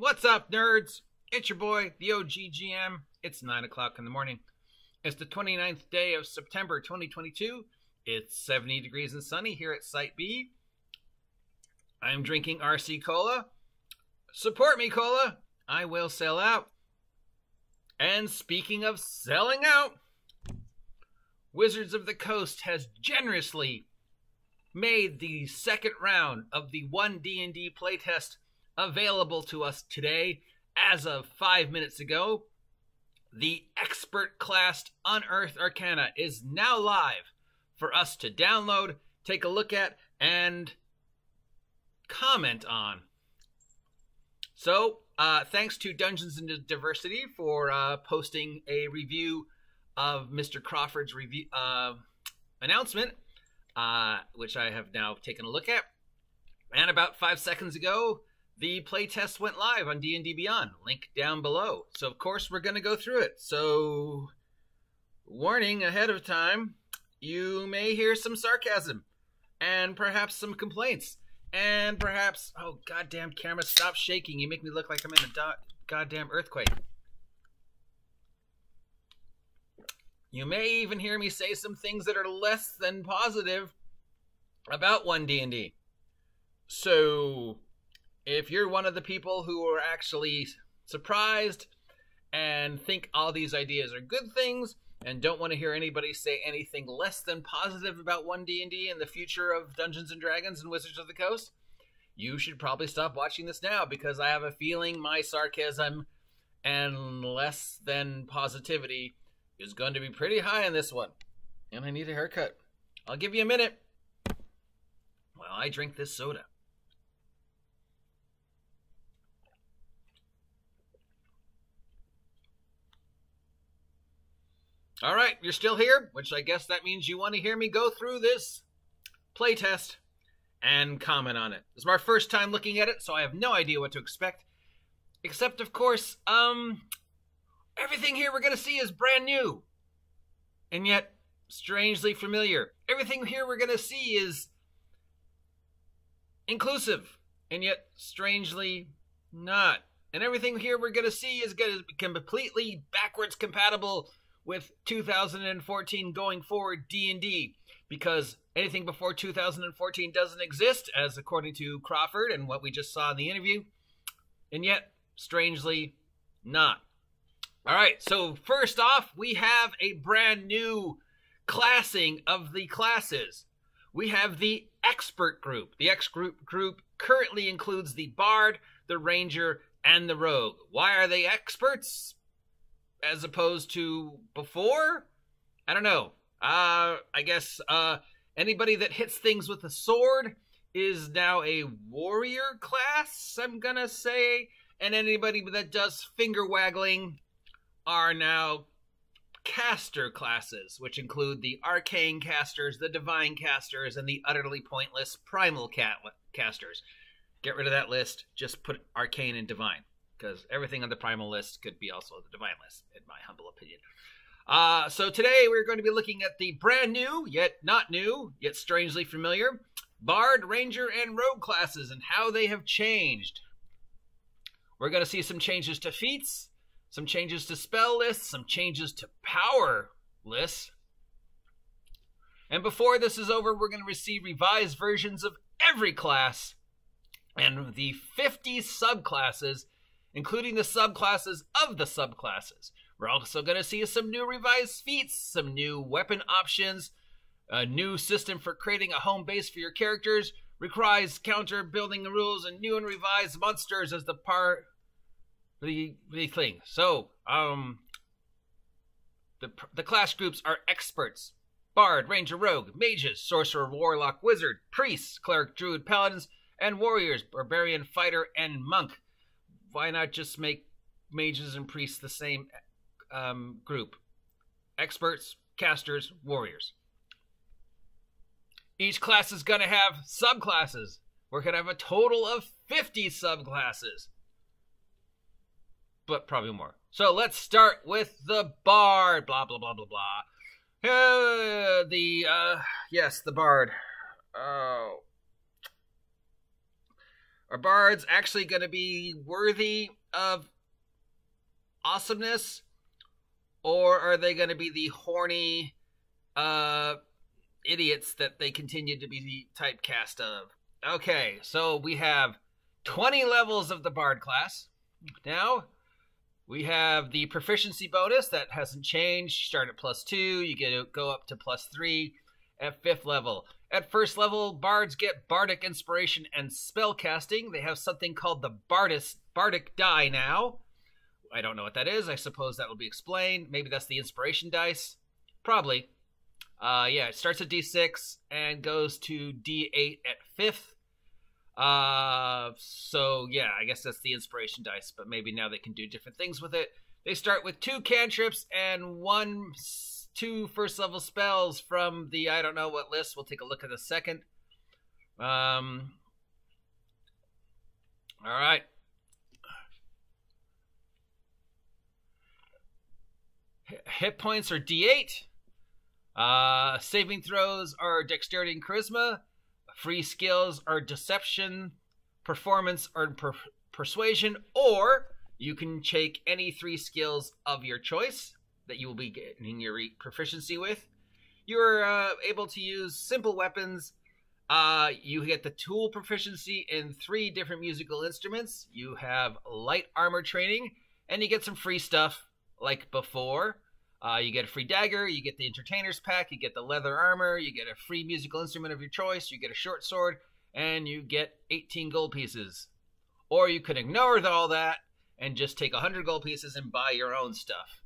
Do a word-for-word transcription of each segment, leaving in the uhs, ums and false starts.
What's up, nerds? It's your boy, the O G G M. It's nine o'clock in the morning. It's the twenty-ninth day of September twenty twenty-two. It's seventy degrees and sunny here at Site B. I'm drinking R C Cola. Support me, Cola. I will sell out. And speaking of selling out, Wizards of the Coast has generously made the second round of the One D and D playtest available to us today. As of five minutes ago, the expert class Unearthed Arcana is now live for us to download, take a look at, and comment on. So, uh, thanks to Dungeons and Diversity for uh, posting a review of Mister Crawford's review uh, announcement, uh, which I have now taken a look at. And about five seconds ago, the playtest went live on D and D Beyond. Link down below. So, of course, we're going to go through it. So, warning ahead of time, you may hear some sarcasm and perhaps some complaints. And perhaps, oh, goddamn camera, stop shaking. You make me look like I'm in a do goddamn earthquake. You may even hear me say some things that are less than positive about One D and D. So, if you're one of the people who are actually surprised and think all these ideas are good things and don't want to hear anybody say anything less than positive about One D and D and the future of Dungeons and Dragons and Wizards of the Coast, you should probably stop watching this now, because I have a feeling my sarcasm and less than positivity is going to be pretty high on this one. And I need a haircut. I'll give you a minute while I drink this soda. All right, you're still here, which I guess that means you want to hear me go through this playtest and comment on it. This is my first time looking at it, so I have no idea what to expect. Except, of course, um, everything here we're going to see is brand new. And yet, strangely familiar. Everything here we're going to see is inclusive. And yet, strangely not. And everything here we're going to see is going to be completely backwards compatible with two thousand fourteen going forward D and D, because anything before two thousand fourteen doesn't exist, as according to Crawford and what we just saw in the interview, and yet, strangely, not. All right, so first off, we have a brand new classing of the classes. We have the expert group. The expert group currently includes the Bard, the Ranger, and the Rogue. Why are they experts? As opposed to before? I don't know. Uh, I guess uh, anybody that hits things with a sword is now a warrior class, I'm gonna say. And anybody that does finger waggling are now caster classes, which include the arcane casters, the divine casters, and the utterly pointless primal cat casters. Get rid of that list. Just put arcane and divine, because everything on the primal list could be also the divine list, in my humble opinion. Uh, so today we're going to be looking at the brand new, yet not new, yet strangely familiar, Bard, Ranger, and Rogue classes and how they have changed. We're going to see some changes to feats, some changes to spell lists, some changes to power lists. And before this is over, we're going to receive revised versions of every class and the fifty subclasses, including the subclasses of the subclasses. We're also going to see some new revised feats, some new weapon options, a new system for creating a home base for your characters, revised counter building rules, and new and revised monsters as the part the, the thing. So, um, the, the class groups are experts: Bard, Ranger, Rogue, mages, sorcerer, warlock, wizard, priests, cleric, druid, paladins, and warriors, barbarian, fighter, and monk. Why not just make mages and priests the same um, group? Experts, casters, warriors. Each class is going to have subclasses. We're going to have a total of fifty subclasses, but probably more. So let's start with the Bard. Blah, blah, blah, blah, blah. Uh, the, uh, yes, the Bard. Oh. Are bards actually going to be worthy of awesomeness? Or are they going to be the horny uh, idiots that they continue to be typecast of? Okay, so we have twenty levels of the bard class. Now, we have the proficiency bonus that hasn't changed. Start at plus two, you get to go up to plus three at fifth level. At first level, bards get bardic inspiration and spell casting. They have something called the Bardis, bardic die now. I don't know what that is. I suppose that will be explained. Maybe that's the inspiration dice. Probably. Uh, yeah, it starts at D six and goes to D eight at fifth. Uh, so, yeah, I guess that's the inspiration dice, but maybe now they can do different things with it. They start with two cantrips and one... two first level spells from the I don't know what list. We'll take a look in a second. Um, all right. Hit points are D eight. Uh, saving throws are dexterity and charisma. Free skills are deception, performance, or per persuasion. Or you can take any three skills of your choice that you will be getting your proficiency with. You're uh, able to use simple weapons. Uh, you get the tool proficiency in three different musical instruments. You have light armor training, and you get some free stuff like before. Uh, you get a free dagger, you get the entertainer's pack, you get the leather armor, you get a free musical instrument of your choice, you get a short sword, and you get eighteen gold pieces. Or you can ignore all that and just take one hundred gold pieces and buy your own stuff.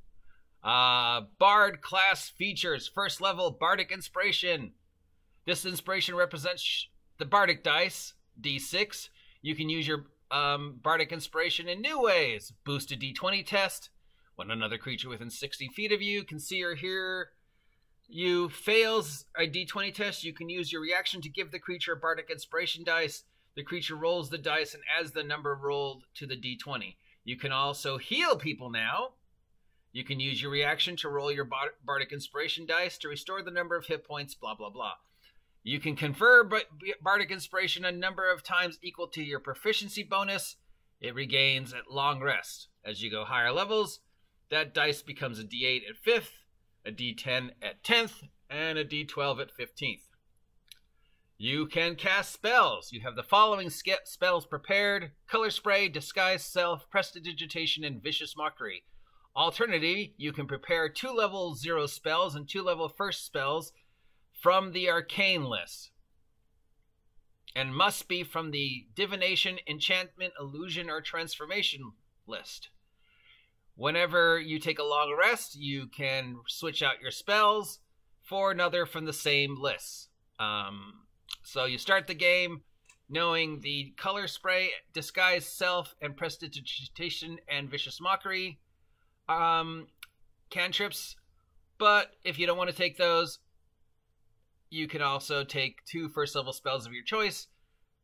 Uh, Bard class features. First level, bardic inspiration. This inspiration represents the bardic dice, D six. You can use your um, bardic inspiration in new ways. Boost a D twenty test. When another creature within sixty feet of you can see or hear you fails a D twenty test, you can use your reaction to give the creature a bardic inspiration dice. The creature rolls the dice and adds the number rolled to the D twenty. You can also heal people now. You can use your reaction to roll your bardic inspiration dice to restore the number of hit points, blah, blah, blah. You can confer bardic inspiration a number of times equal to your proficiency bonus. It regains at long rest. As you go higher levels, that dice becomes a D eight at fifth, a D ten at tenth, and a D twelve at fifteenth. You can cast spells. You have the following spells prepared: Color Spray, Disguise Self, Prestidigitation, and Vicious Mockery. Alternatively, you can prepare two level zero spells and two level first spells from the arcane list, and must be from the divination, enchantment, illusion, or transformation list. Whenever you take a long rest, you can switch out your spells for another from the same list. Um, so you start the game knowing the Color Spray, Disguise Self, and Prestidigitation and Vicious Mockery um cantrips, but if you don't want to take those, you can also take two first level spells of your choice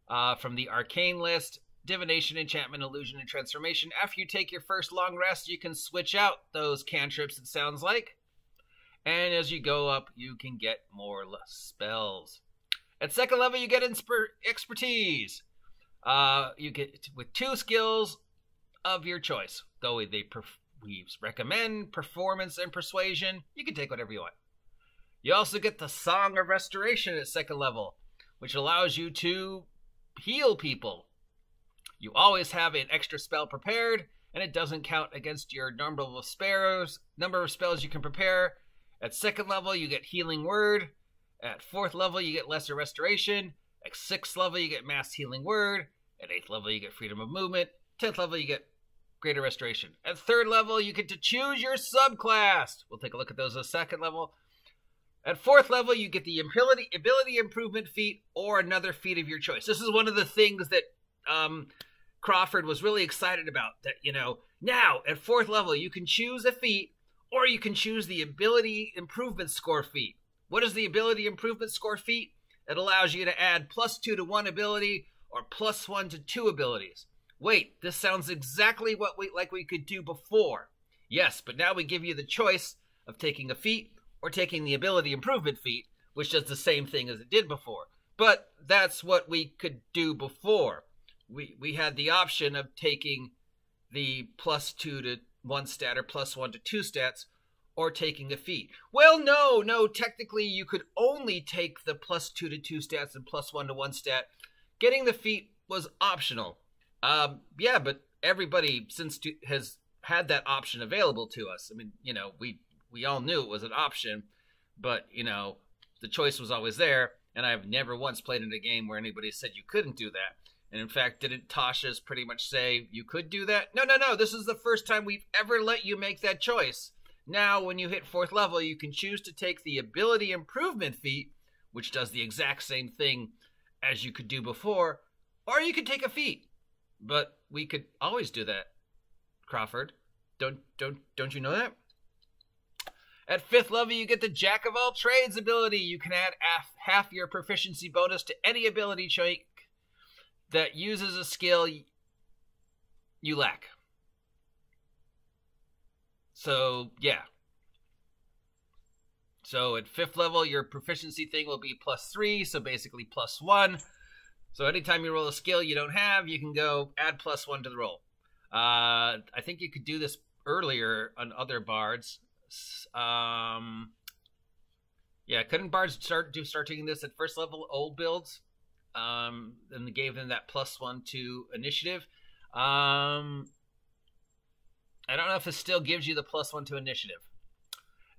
uh from the arcane list, divination, enchantment, illusion, and transformation. After you take your first long rest, you can switch out those cantrips, it sounds like, and as you go up you can get more spells. At second level, you get expertise. Uh you get with two skills of your choice, though they prefer Weaves. Recommend performance and persuasion. You can take whatever you want. You also get the Song of Restoration at second level, which allows you to heal people. You always have an extra spell prepared, and it doesn't count against your number of sparrows, number of spells you can prepare. At second level, you get Healing Word. At fourth level, you get Lesser Restoration. At sixth level, you get Mass Healing Word. At eighth level, you get Freedom of Movement. Tenth level, you get Greater Restoration. At third level, you get to choose your subclass. We'll take a look at those at second level. At fourth level, you get the ability, ability improvement feat or another feat of your choice. This is one of the things that um, Crawford was really excited about. That, you know, now at fourth level, you can choose a feat or you can choose the ability improvement score feat. What is the ability improvement score feat? It allows you to add plus two to one ability or plus one to two abilities. Wait, this sounds exactly what we like we could do before. Yes, but now we give you the choice of taking a feat or taking the ability improvement feat, which does the same thing as it did before. But that's what we could do before. we we had the option of taking the plus two to one stat or plus one to two stats, or taking the feat. Well, no, no, technically you could only take the plus two to two stats and plus one to one stat. Getting the feat was optional. Um, yeah, but everybody since to, has had that option available to us. I mean, you know, we, we all knew it was an option, but, you know, the choice was always there, and I've never once played in a game where anybody said you couldn't do that. And in fact, didn't Tasha's pretty much say you could do that? No, no, no, this is the first time we've ever let you make that choice. Now, when you hit fourth level, you can choose to take the Ability Improvement feat, which does the exact same thing as you could do before, or you could take a feat. But we could always do that, Crawford. Don't don't don't you know that? At fifth level, you get the Jack of All Trades ability. You can add half, half your proficiency bonus to any ability check that uses a skill you lack. So, yeah. So at fifth level, your proficiency thing will be plus three, so basically plus one. So anytime you roll a skill you don't have, you can go add plus one to the roll. Uh, I think you could do this earlier on other bards. Um, yeah, couldn't bards start do start taking this at first level old builds? Um, and they gave them that plus one to initiative. Um... I don't know if it still gives you the plus one to initiative.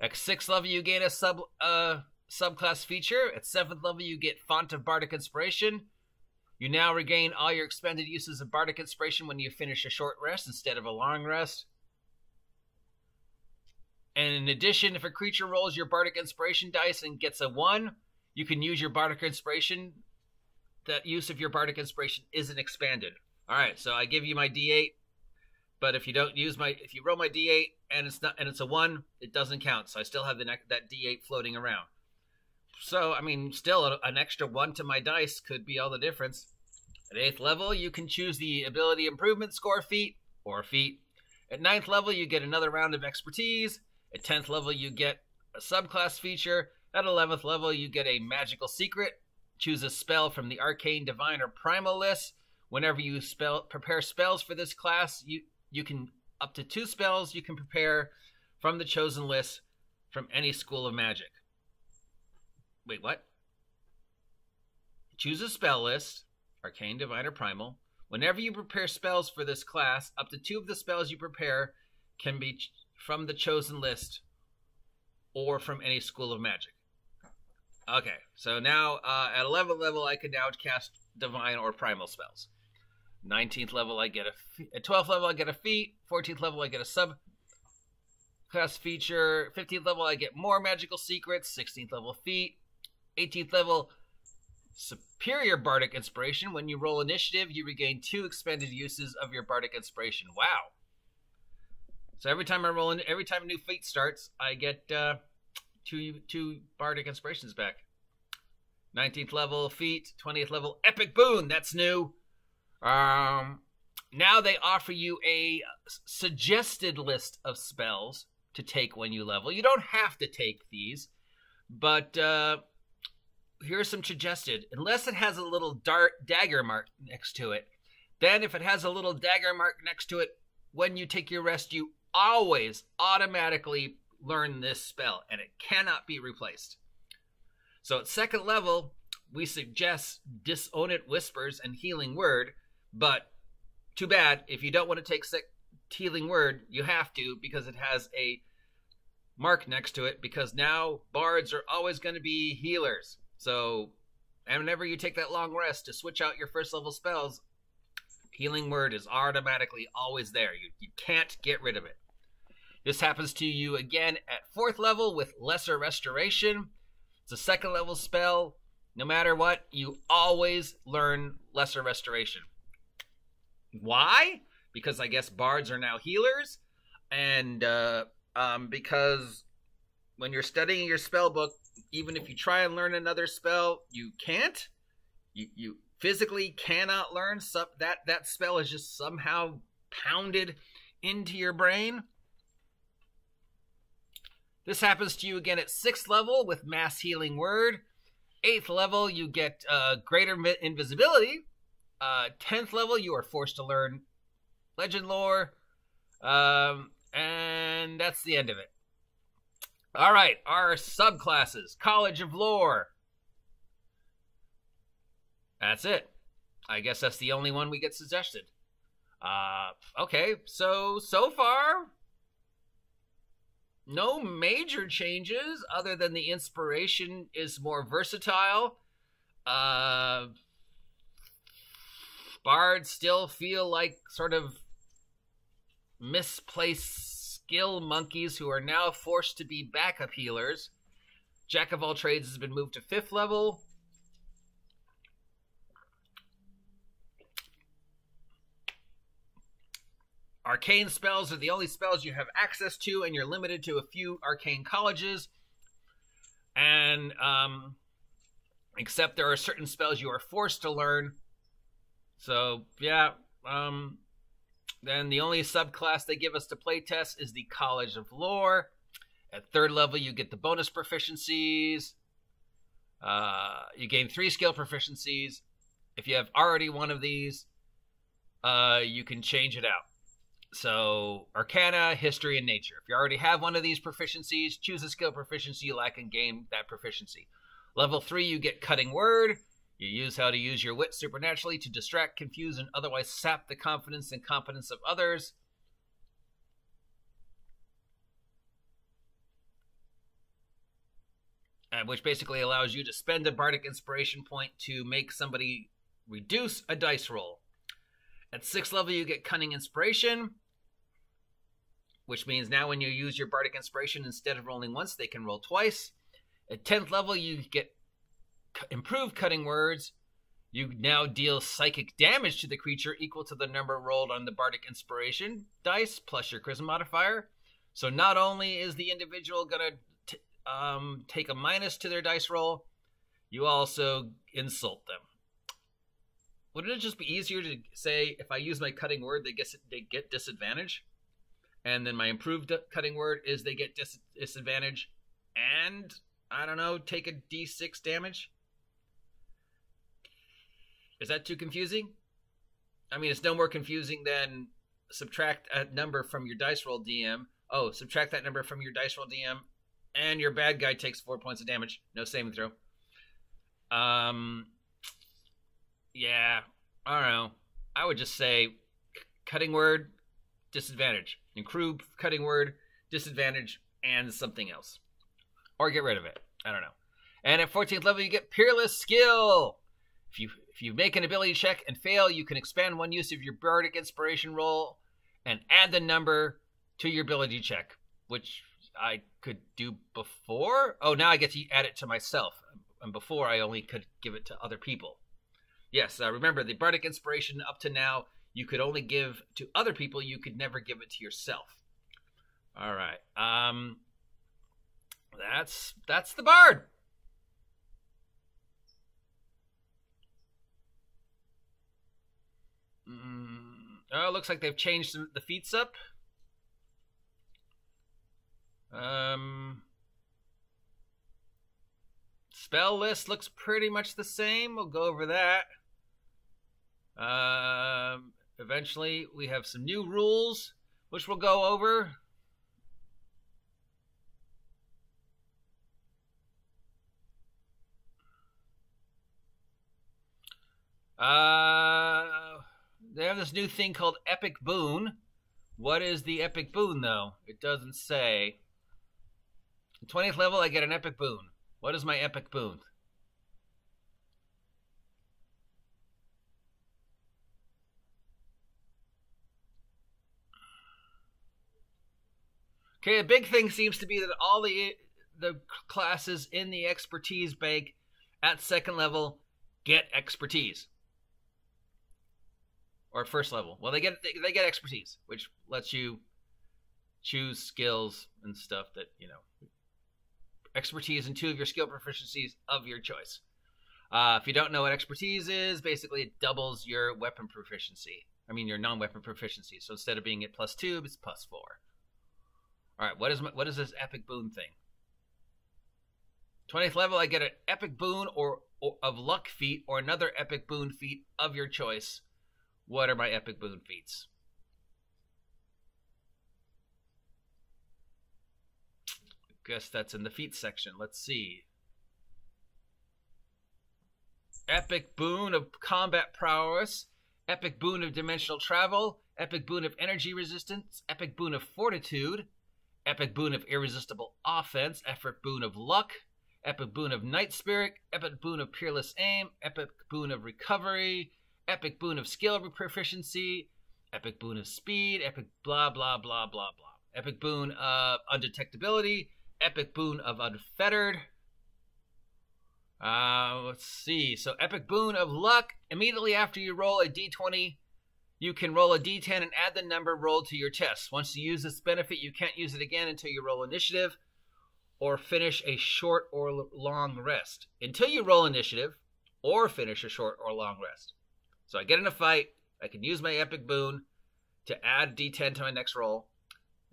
At sixth level, you gain a sub uh, subclass feature. At seventh level, you get Font of Bardic Inspiration. You now regain all your expended uses of Bardic Inspiration when you finish a short rest instead of a long rest. And in addition, if a creature rolls your Bardic Inspiration dice and gets a one, you can use your Bardic Inspiration. That use of your Bardic Inspiration isn't expanded. All right, so I give you my D eight. But if you don't use my, if you roll my D eight and it's not, and it's a one, it doesn't count. So I still have the that D eight floating around. So I mean, still a, an extra one to my dice could be all the difference. At eighth level, you can choose the ability improvement score feat or feat. At ninth level, you get another round of expertise. At tenth level, you get a subclass feature. At eleventh level, you get a magical secret. Choose a spell from the arcane, divine, or primal list. Whenever you spell prepare spells for this class, you You can, up to two spells, you can prepare from the chosen list from any school of magic. Wait, what? Choose a spell list, arcane, divine, or primal. Whenever you prepare spells for this class, up to two of the spells you prepare can be ch from the chosen list or from any school of magic. Okay, so now uh, at eleventh level, I can now cast divine or primal spells. nineteenth level, I get a... At twelfth level, I get a feat. fourteenth level, I get a sub-class feature. fifteenth level, I get more magical secrets. sixteenth level, feat. eighteenth level, superior Bardic Inspiration. When you roll initiative, you regain two expended uses of your Bardic Inspiration. Wow. So every time I roll in, every time a new feat starts, I get uh, two, two Bardic Inspirations back. nineteenth level, feat. twentieth level, epic boon. That's new. Um, now they offer you a suggested list of spells to take when you level. You don't have to take these, but uh, here's some suggested. Unless it has a little dart dagger mark next to it, then if it has a little dagger mark next to it, when you take your rest, you always automatically learn this spell, and it cannot be replaced. So at second level, we suggest Dissonant Whispers and Healing Word. But too bad, if you don't want to take Healing Word, you have to, because it has a mark next to it, because now bards are always going to be healers. So whenever you take that long rest to switch out your first level spells, Healing Word is automatically always there. You, you can't get rid of it. This happens to you again at fourth level with Lesser Restoration. It's a second level spell. No matter what, you always learn Lesser Restoration. Why? Because I guess bards are now healers, and uh, um, because when you're studying your spell book, even if you try and learn another spell, you can't. You, you physically cannot learn. Some, that, that spell is just somehow pounded into your brain. This happens to you again at sixth level with Mass Healing Word. eighth level, you get uh, Greater Invisibility, Uh, tenth level, you are forced to learn legend lore. Um, and that's the end of it. All right, our subclasses. College of Lore. That's it. I guess that's the only one we get suggested. Uh, okay, so, so far, no major changes other than the inspiration is more versatile. Uh, bards still feel like sort of misplaced skill monkeys who are now forced to be backup healers. Jack of all trades has been moved to fifth level. Arcane spells are the only spells you have access to, and you're limited to a few arcane colleges. And, um, except there are certain spells you are forced to learn. So, yeah, um, then the only subclass they give us to playtest is the College of Lore. At third level, you get the bonus proficiencies. Uh, you gain three skill proficiencies. If you have already one of these, uh, you can change it out. So, Arcana, History, and Nature. If you already have one of these proficiencies, choose a skill proficiency you lack and gain that proficiency. Level three, you get Cutting Word. You use how to use your wit supernaturally to distract, confuse, and otherwise sap the confidence and competence of others. And which basically allows you to spend a bardic inspiration point to make somebody reduce a dice roll. At sixth level, you get Cunning Inspiration, which means now when you use your bardic inspiration, instead of rolling once, they can roll twice. At tenth level, you get Improved Cutting Words. You now deal psychic damage to the creature equal to the number rolled on the bardic inspiration dice plus your charisma modifier. So not only is the individual going to um, take a minus to their dice roll, you also insult them. Wouldn't it just be easier to say, if I use my Cutting Word, they get, they get disadvantage? And then my Improved Cutting Word is they get dis disadvantage and, I don't know, take a d six damage? Is that too confusing? I mean, it's no more confusing than subtract a number from your dice roll, D M. Oh, subtract that number from your dice roll, D M, and your bad guy takes four points of damage. No saving throw. Um... Yeah, I don't know. I would just say Cutting Word, disadvantage. Improve Cutting Word, disadvantage, and something else. Or get rid of it. I don't know. And at fourteenth level, you get Peerless Skill. If you if you make an ability check and fail, you can expand one use of your bardic inspiration roll and add the number to your ability check, which I could do before. Oh, now I get to add it to myself. And before, I only could give it to other people. Yes, uh, remember, the bardic inspiration up to now, you could only give to other people. You could never give it to yourself. All right. Um, that's that's the bard. Mm, oh, it looks like they've changed the feats up. Um... Spell list looks pretty much the same. We'll go over that. Um, eventually, we have some new rules, which we'll go over. Uh, they have this new thing called Epic Boon. What is the Epic Boon, though? It doesn't say. At twentieth level, I get an Epic Boon. What is my Epic Boon? Okay, a big thing seems to be that all the the classes in the expertise bank at second level get expertise, or first level. Well, they get they get expertise, which lets you choose skills and stuff that you know. Expertise and two of your skill proficiencies of your choice. Uh, if you don't know what expertise is, basically it doubles your weapon proficiency. I mean, your non-weapon proficiency. So instead of being at plus two, it's plus four. All right, what is, my, what is this Epic Boon thing? twentieth level, I get an Epic Boon or or of luck feat or another epic boon feat of your choice. What are my epic boon feats? Guess that's in the feat section. Let's see. Epic boon of combat prowess, epic boon of dimensional travel, epic boon of energy resistance, epic boon of fortitude, epic boon of irresistible offense, epic boon of luck, epic boon of night spirit, epic boon of peerless aim, epic boon of recovery, epic boon of skill proficiency, epic boon of speed, epic blah blah blah blah blah, epic boon of undetectability, epic boon of unfettered. Uh, let's see. So epic boon of luck. Immediately after you roll a d twenty, you can roll a d ten and add the number rolled to your test. Once you use this benefit, you can't use it again until you roll initiative or finish a short or long rest. Until you roll initiative or finish a short or long rest. So I get in a fight. I can use my epic boon to add d ten to my next roll.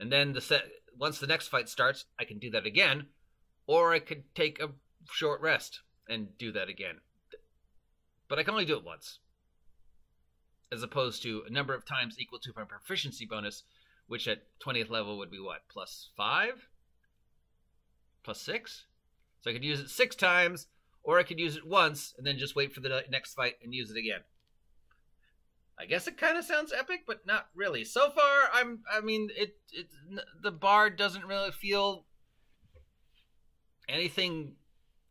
And then the set, once the next fight starts, I can do that again. Or I could take a short rest and do that again. But I can only do it once, as opposed to a number of times equal to my proficiency bonus, which at twentieth level would be what? Plus five? Plus six? So I could use it six times, or I could use it once, and then just wait for the next fight and use it again. I guess it kind of sounds epic, but not really. So far, I'm, I mean, it, it, the Bard doesn't really feel anything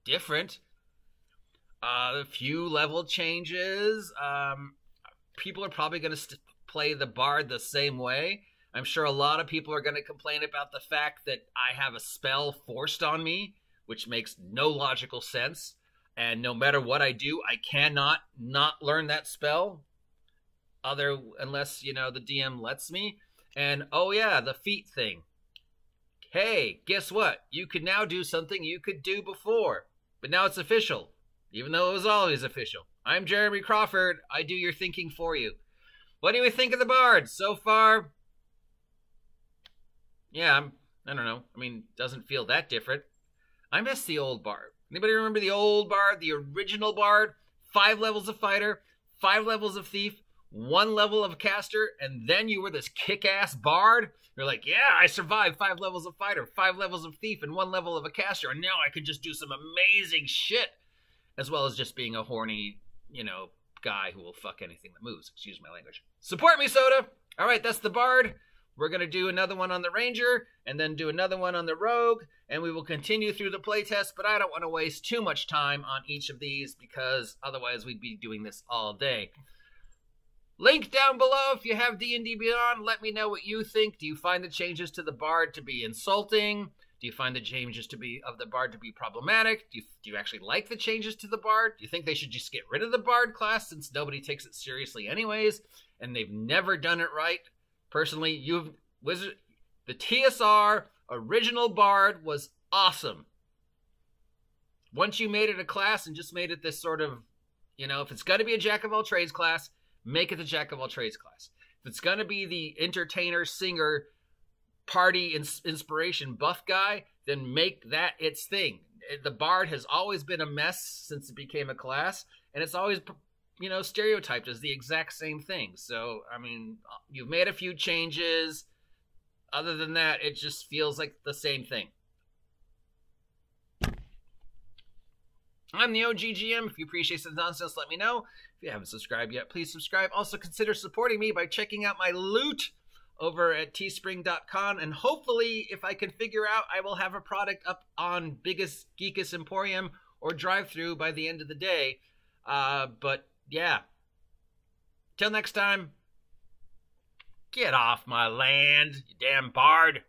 different. Uh, a few level changes. Um, people are probably going to play the Bard the same way. I'm sure a lot of people are going to complain about the fact that I have a spell forced on me, which makes no logical sense. And no matter what I do, I cannot not learn that spell. Other, unless, you know, the D M lets me. And, oh yeah, the feat thing. Hey, guess what? You could now do something you could do before. But now it's official. Even though it was always official. I'm Jeremy Crawford. I do your thinking for you. What do we think of the Bard? So far, yeah, I'm, I don't know. I mean, doesn't feel that different. I miss the old Bard. Anybody remember the old Bard? The original Bard? Five levels of fighter, five levels of thief, one level of caster, and then you were this kick-ass Bard. You're like, yeah, I survived five levels of fighter, five levels of thief, and one level of a caster, and now I could just do some amazing shit, as well as just being a horny, you know, guy who will fuck anything that moves. Excuse my language. Support me, Soda! All right, that's the Bard. We're going to do another one on the Ranger, and then do another one on the Rogue, and we will continue through the playtest, but I don't want to waste too much time on each of these, because otherwise we'd be doing this all day. Link down below if you have D and D Beyond. Let me know what you think. Do you find the changes to the Bard to be insulting? Do you find the changes to be of the Bard to be problematic? Do you, do you actually like the changes to the Bard? Do you think they should just get rid of the Bard class since nobody takes it seriously anyways, and they've never done it right? Personally, you've Wizard, the T S R original Bard was awesome. Once you made it a class and just made it this sort of, you know, if it's got to be a jack of all trades class, make it the jack-of-all-trades class. If it's going to be the entertainer, singer, party ins inspiration buff guy, then make that its thing. The Bard has always been a mess since it became a class, and it's always, you know, stereotyped as the exact same thing. So, I mean, you've made a few changes. Other than that, it just feels like the same thing. I'm the O G G M. If you appreciate some nonsense, let me know. If you haven't subscribed yet, please subscribe. Also, consider supporting me by checking out my loot over at teespring dot com. And hopefully, if I can figure out, I will have a product up on Biggest Geekest Emporium or Drive Through by the end of the day. Uh, but, yeah. Till next time, get off my land, you damn Bard.